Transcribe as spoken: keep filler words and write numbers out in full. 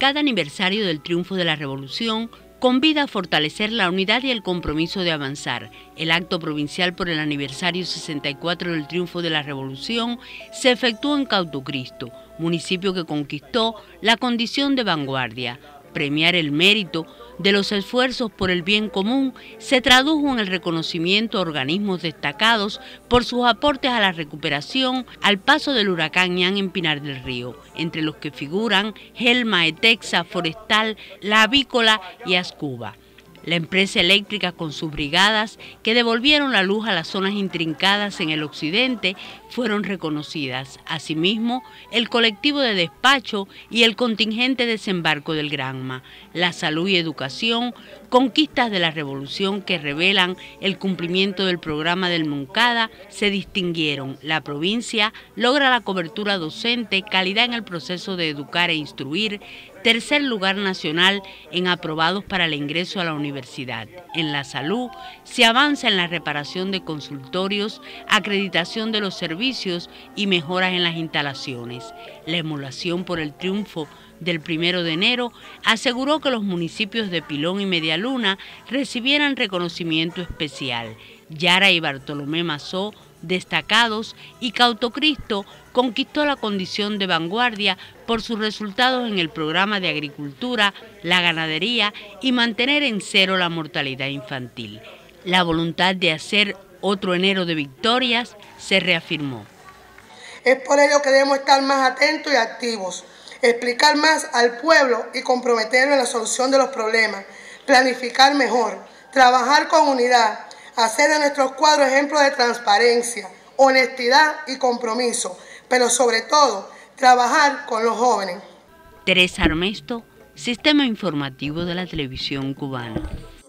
cada aniversario del triunfo de la Revolución, convida a fortalecer la unidad y el compromiso de avanzar. El acto provincial por el aniversario sesenta y cuatro del triunfo de la Revolución se efectuó en Cauto Cristo, municipio que conquistó la condición de vanguardia. Premiar el mérito de los esfuerzos por el bien común se tradujo en el reconocimiento a organismos destacados por sus aportes a la recuperación al paso del huracán Ian en Pinar del Río, entre los que figuran Gelma, Etexa, Forestal, La Avícola y Azcuba. La empresa eléctrica con sus brigadas que devolvieron la luz a las zonas intrincadas en el occidente fueron reconocidas. Asimismo, el colectivo de despacho y el contingente de desembarco del Granma. La salud y educación, conquistas de la revolución que revelan el cumplimiento del programa del Moncada, se distinguieron. La provincia logra la cobertura docente, calidad en el proceso de educar e instruir, tercer lugar nacional en aprobados para el ingreso a la universidad. En la salud se avanza en la reparación de consultorios, acreditación de los servicios y mejoras en las instalaciones. La emulación por el triunfo del primero de enero aseguró que los municipios de Pilón y Medialuna recibieran reconocimiento especial. Yara y Bartolomé Mazó, destacados, y Cauto Cristo conquistó la condición de vanguardia por sus resultados en el programa de agricultura, la ganadería y mantener en cero la mortalidad infantil. La voluntad de hacer otro enero de victorias se reafirmó. Es por ello que debemos estar más atentos y activos, explicar más al pueblo y comprometernos en la solución de los problemas, planificar mejor, trabajar con unidad, hacer de nuestros cuadros ejemplos de transparencia, honestidad y compromiso, pero sobre todo, trabajar con los jóvenes. Teresa Armesto, Sistema Informativo de la Televisión Cubana.